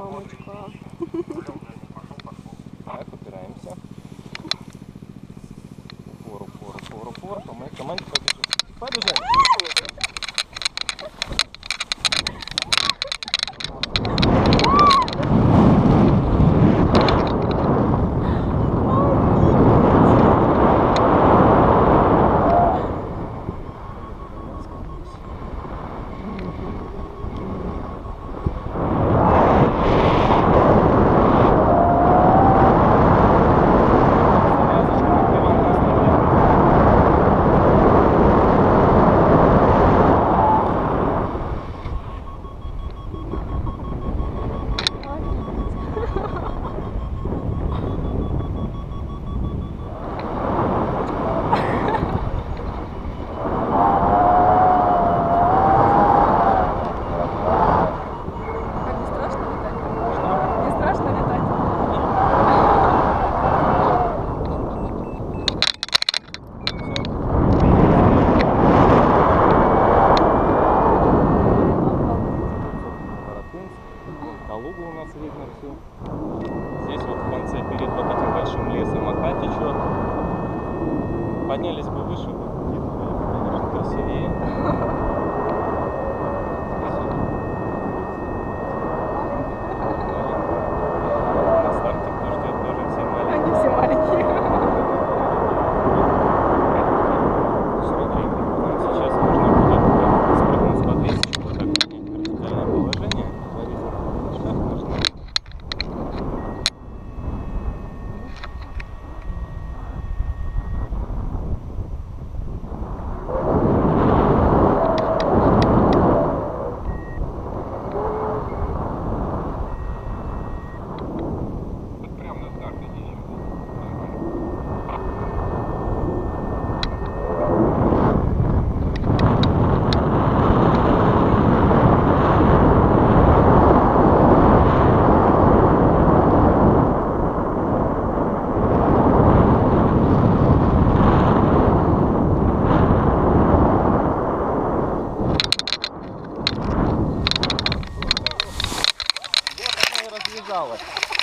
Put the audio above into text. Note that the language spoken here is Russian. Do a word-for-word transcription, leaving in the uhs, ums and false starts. мамочка. Так, упираемся. Упор, упор, упор, упор. По моей команде побежим. Побежим. Поднялись бы выше, конечно, красивее. На старте кто ждет, тоже все маленькие. Они все маленькие. Сейчас нужно будет спрыгнуть с подвески, чтобы так поднять вертикальное положение. Шаг нужно. Развязалась.